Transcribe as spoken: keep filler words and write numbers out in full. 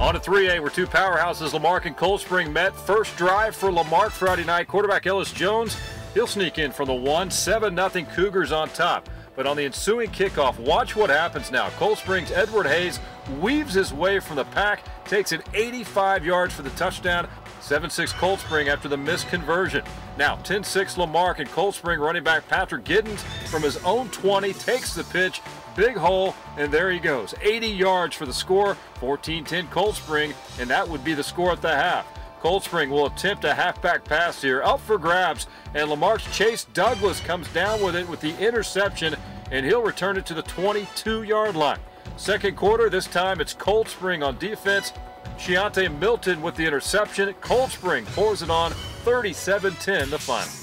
On to three A, where two powerhouses, La Marque and Cold Spring, met. First drive for La Marque Friday night. Quarterback Ellis Jones, he'll sneak in from the one. seven nothing Cougars on top. But on the ensuing kickoff, watch what happens now. Cold Spring's Edward Hayes weaves his way from the pack, takes it eighty-five yards for the touchdown. seven six Cold Spring after the missed conversion. Now ten six La Marque, and Cold Spring running back Patrick Giddens from his own twenty takes the pitch, big hole, and there he goes. eighty yards for the score, fourteen ten Cold Spring, and that would be the score at the half. Cold Spring will attempt a halfback pass here, up for grabs, and La Marque's Chason Douglas comes down with it with the interception, and he'll return it to the twenty-two yard line. Second quarter, this time it's Cold Spring on defense. Chianti Milton with the interception. Cold Spring pours it on, thirty-seven ten the final.